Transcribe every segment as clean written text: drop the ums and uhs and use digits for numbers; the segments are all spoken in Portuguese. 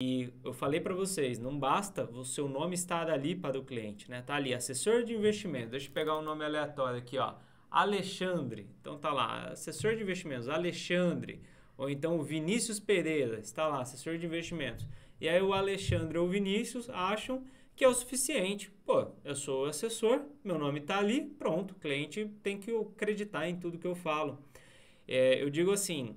E eu falei para vocês, não basta o seu nome estar ali para o cliente, né? Tá ali, assessor de investimento. Deixa eu pegar um nome aleatório aqui, ó. Alexandre. Então tá lá, assessor de investimentos, Alexandre. Ou então Vinícius Pereira, está lá, assessor de investimentos. E aí o Alexandre ou o Vinícius acham que é o suficiente. Pô, eu sou assessor, meu nome tá ali, pronto. O cliente tem que acreditar em tudo que eu falo. É, eu digo assim...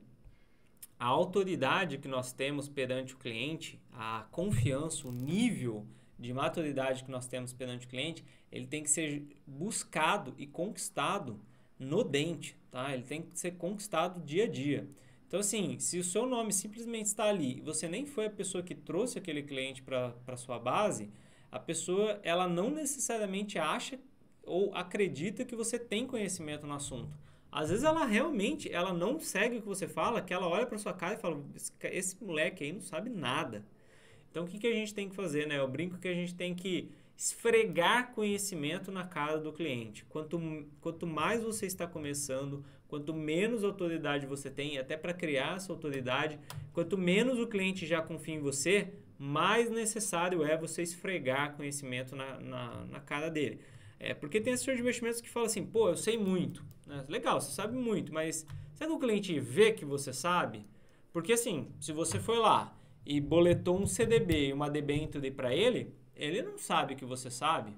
A autoridade que nós temos perante o cliente, a confiança, o nível de maturidade que nós temos perante o cliente, ele tem que ser buscado e conquistado no dente, tá? Ele tem que ser conquistado dia a dia. Então, assim, se o seu nome simplesmente está ali e você nem foi a pessoa que trouxe aquele cliente para a sua base, a pessoa ela não necessariamente acha ou acredita que você tem conhecimento no assunto. Às vezes ela realmente ela não segue o que você fala, que ela olha para sua cara e fala, esse moleque aí não sabe nada. Então o que a gente tem que fazer, né? Eu brinco que a gente tem que esfregar conhecimento na cara do cliente. Quanto mais você está começando, quanto menos autoridade você tem, até para criar essa autoridade, quanto menos o cliente já confia em você, mais necessário é você esfregar conhecimento na cara dele. É, porque tem assessor de investimentos que fala assim, pô, eu sei muito. Né? Legal, você sabe muito, mas será que o cliente vê que você sabe? Porque assim, se você foi lá e boletou um CDB e uma debênture para ele, ele não sabe que você sabe.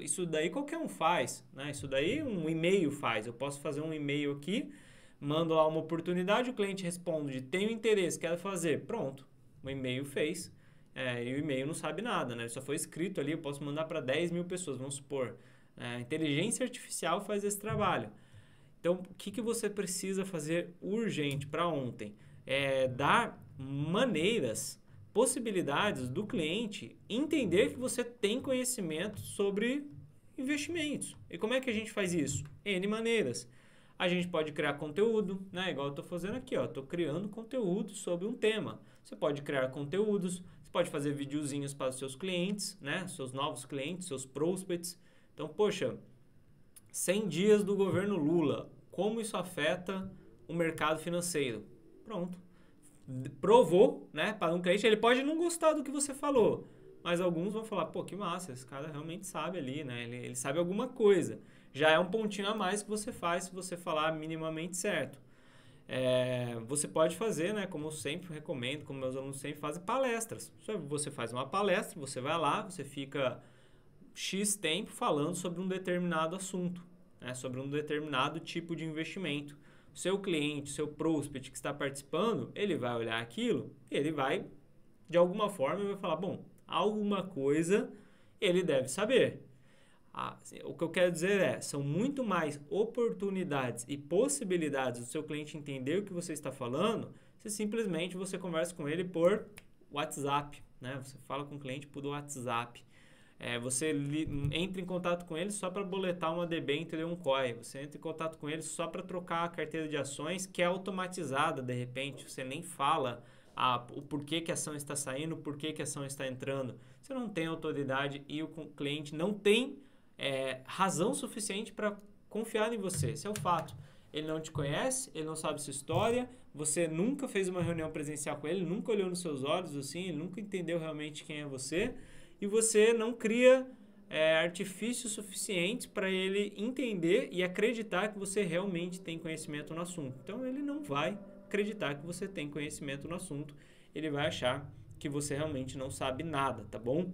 Isso daí qualquer um faz. Né? Isso daí um e-mail faz. Eu posso fazer um e-mail aqui, mando lá uma oportunidade, o cliente responde, tenho interesse, quero fazer. Pronto, o e-mail fez. É, e o e-mail não sabe nada, né? Só foi escrito ali, eu posso mandar para 10 mil pessoas, vamos supor. A inteligência artificial faz esse trabalho. Então, o que você precisa fazer urgente para ontem? É dar maneiras, possibilidades do cliente entender que você tem conhecimento sobre investimentos. E como é que a gente faz isso? N maneiras. A gente pode criar conteúdo, né? Igual eu estou fazendo aqui, ó. Estou criando conteúdo sobre um tema. Você pode criar conteúdos, você pode fazer videozinhos para os seus clientes, né? Seus novos clientes, seus prospects. Então, poxa, 100 dias do governo Lula, como isso afeta o mercado financeiro? Pronto. Provou, né? Para um cliente, ele pode não gostar do que você falou, mas alguns vão falar, pô, que massa, esse cara realmente sabe ali, né? Ele sabe alguma coisa. Já é um pontinho a mais que você faz se você falar minimamente certo. É, você pode fazer, né? Como eu sempre recomendo, como meus alunos sempre fazem, palestras. Você faz uma palestra, você vai lá, você fica X tempo falando sobre um determinado assunto, né? Sobre um determinado tipo de investimento. Seu cliente, seu prospect que está participando, ele vai olhar aquilo, ele vai, de alguma forma, vai falar, bom, alguma coisa ele deve saber. O que eu quero dizer é, são muito mais oportunidades e possibilidades do seu cliente entender o que você está falando, se simplesmente você conversa com ele por WhatsApp, né? Você fala com o cliente por WhatsApp. É, você entra em contato com ele só para boletar uma debênture ou um COI. Você entra em contato com ele só para trocar a carteira de ações, que é automatizada de repente. Você nem fala o porquê que a ação está saindo, o porquê que a ação está entrando. Você não tem autoridade e o cliente não tem razão suficiente para confiar em você. Esse é o fato. Ele não te conhece, ele não sabe sua história, você nunca fez uma reunião presencial com ele, nunca olhou nos seus olhos, assim, ele nunca entendeu realmente quem é você. E você não cria artifícios suficientes para ele entender e acreditar que você realmente tem conhecimento no assunto. Então, ele não vai acreditar que você tem conhecimento no assunto. Ele vai achar que você realmente não sabe nada, tá bom?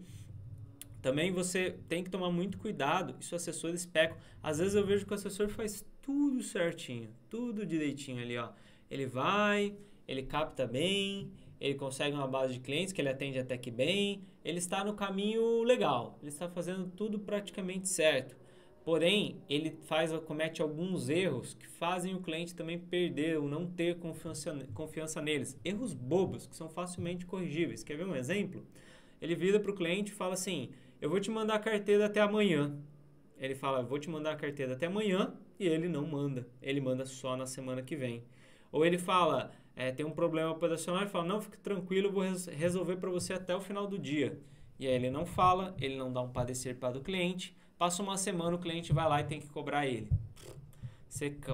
Também você tem que tomar muito cuidado. Isso assessores pecam. Às vezes eu vejo que o assessor faz tudo certinho, tudo direitinho ali, ó. Ele vai, ele capta bem, ele consegue uma base de clientes que ele atende até que bem, ele está no caminho legal, ele está fazendo tudo praticamente certo. Porém, ele comete alguns erros que fazem o cliente também perder ou não ter confiança neles. Erros bobos que são facilmente corrigíveis. Quer ver um exemplo? Ele vira para o cliente e fala assim, eu vou te mandar a carteira até amanhã. Ele fala, eu vou te mandar a carteira até amanhã e ele não manda. Ele manda só na semana que vem. Ou ele fala, tem um problema operacional, ele fala, não, fique tranquilo, eu vou resolver para você até o final do dia. E aí ele não fala, ele não dá um parecer para o cliente, passa uma semana, o cliente vai lá e tem que cobrar ele.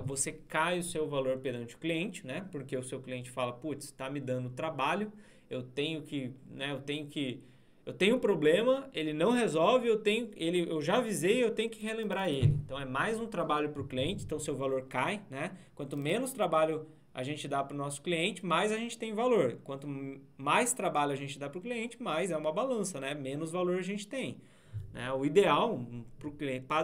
Você cai o seu valor perante o cliente, né? Porque o seu cliente fala, putz, está me dando trabalho, eu tenho um problema, ele não resolve, eu já avisei, eu tenho que relembrar ele. Então é mais um trabalho para o cliente, então seu valor cai, né? Quanto menos trabalho a gente dá para o nosso cliente, mais a gente tem valor. Quanto mais trabalho a gente dá para o cliente, mais é uma balança, né? Menos valor a gente tem. Né? O ideal para o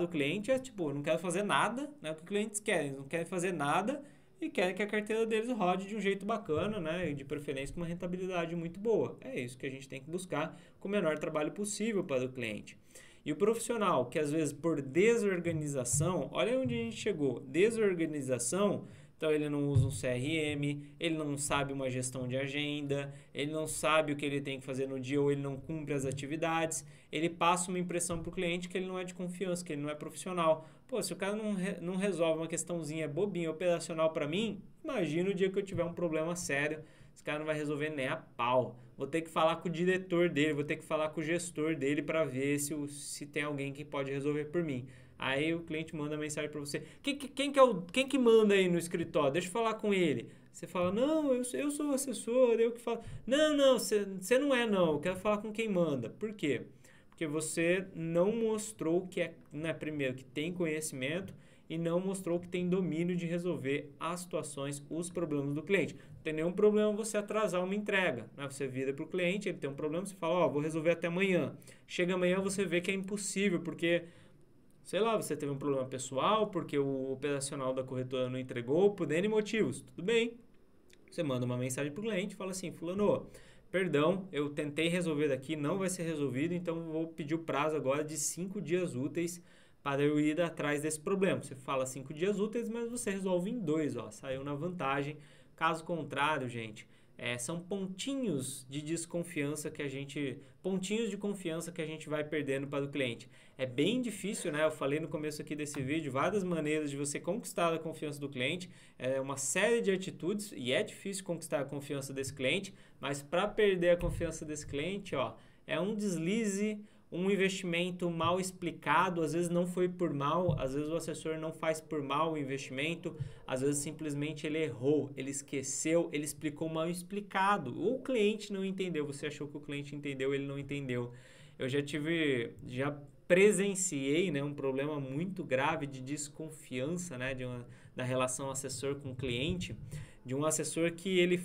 cliente é, tipo, eu não quero fazer nada, né? O que os clientes querem, eles não querem fazer nada e querem que a carteira deles rode de um jeito bacana, né? E de preferência com uma rentabilidade muito boa. É isso que a gente tem que buscar com o menor trabalho possível para o cliente. E o profissional, que às vezes por desorganização, olha onde a gente chegou, desorganização. Então, ele não usa um CRM, ele não sabe uma gestão de agenda, ele não sabe o que ele tem que fazer no dia ou ele não cumpre as atividades, ele passa uma impressão para o cliente que ele não é de confiança, que ele não é profissional. Pô, se o cara não resolve uma questãozinha bobinha, operacional para mim, imagina o dia que eu tiver um problema sério, esse cara não vai resolver nem a pau. Vou ter que falar com o diretor dele, vou ter que falar com o gestor dele para ver se tem alguém que pode resolver por mim. Aí o cliente manda mensagem para você. Quem que manda aí no escritório? Deixa eu falar com ele. Você fala, não, eu sou o assessor, eu que falo. Não, não, você não é não, eu quero falar com quem manda. Por quê? Porque você não mostrou que é, né, primeiro, que tem conhecimento e não mostrou que tem domínio de resolver as situações, os problemas do cliente. Não tem nenhum problema você atrasar uma entrega. Né? Você vira para o cliente, ele tem um problema, você fala, ó, vou resolver até amanhã. Chega amanhã, você vê que é impossível, porque... sei lá, você teve um problema pessoal, porque o operacional da corretora não entregou, por N motivos, tudo bem. Você manda uma mensagem para o cliente e fala assim, fulano, perdão, eu tentei resolver daqui, não vai ser resolvido, então vou pedir o prazo agora de 5 dias úteis para eu ir atrás desse problema. Você fala 5 dias úteis, mas você resolve em 2, ó, saiu na vantagem. Caso contrário, gente, são pontinhos de confiança que a gente vai perdendo para o cliente. É bem difícil, né? Eu falei no começo aqui desse vídeo, várias maneiras de você conquistar a confiança do cliente, é uma série de atitudes e é difícil conquistar a confiança desse cliente, mas para perder a confiança desse cliente, ó, é um deslize, um investimento mal explicado, às vezes não foi por mal, às vezes o assessor não faz por mal o investimento, às vezes simplesmente ele errou, ele esqueceu, ele explicou mal explicado, ou o cliente não entendeu, você achou que o cliente entendeu, ele não entendeu. Eu já presenciei, né, um problema muito grave de desconfiança, né, da relação assessor com cliente, de um assessor que ele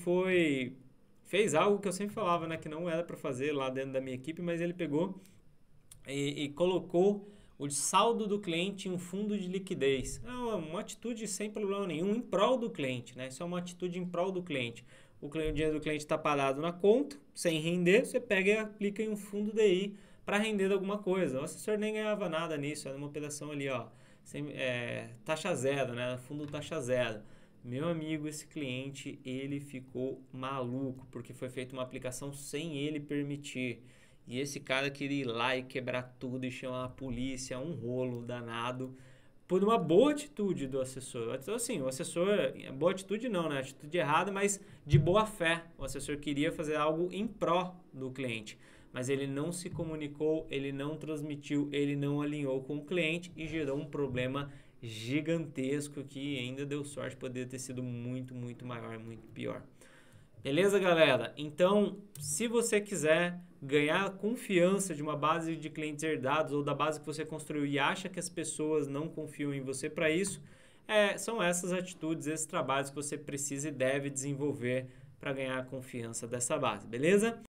fez algo que eu sempre falava, né, que não era para fazer lá dentro da minha equipe, mas ele pegou e colocou o saldo do cliente em um fundo de liquidez. É uma atitude sem problema nenhum em prol do cliente, né? Isso é uma atitude em prol do cliente. O dinheiro do cliente está parado na conta, sem render, você pega e aplica em um fundo DI para render alguma coisa. O assessor nem ganhava nada nisso, era uma operação ali, ó, taxa zero, né? Fundo taxa zero. Meu amigo, esse cliente, ele ficou maluco, porque foi feita uma aplicação sem ele permitir. E esse cara queria ir lá e quebrar tudo e chamar a polícia, um rolo danado, por uma boa atitude do assessor. Então, assim, o assessor, boa atitude não, né? Atitude errada, mas de boa fé. O assessor queria fazer algo em pró do cliente, mas ele não se comunicou, ele não transmitiu, ele não alinhou com o cliente e gerou um problema gigantesco que ainda deu sorte, poderia ter sido muito, muito maior, muito pior. Beleza, galera? Então, se você quiser ganhar confiança de uma base de clientes herdados ou da base que você construiu e acha que as pessoas não confiam em você para isso, são essas atitudes, esses trabalhos que você precisa e deve desenvolver para ganhar a confiança dessa base, beleza?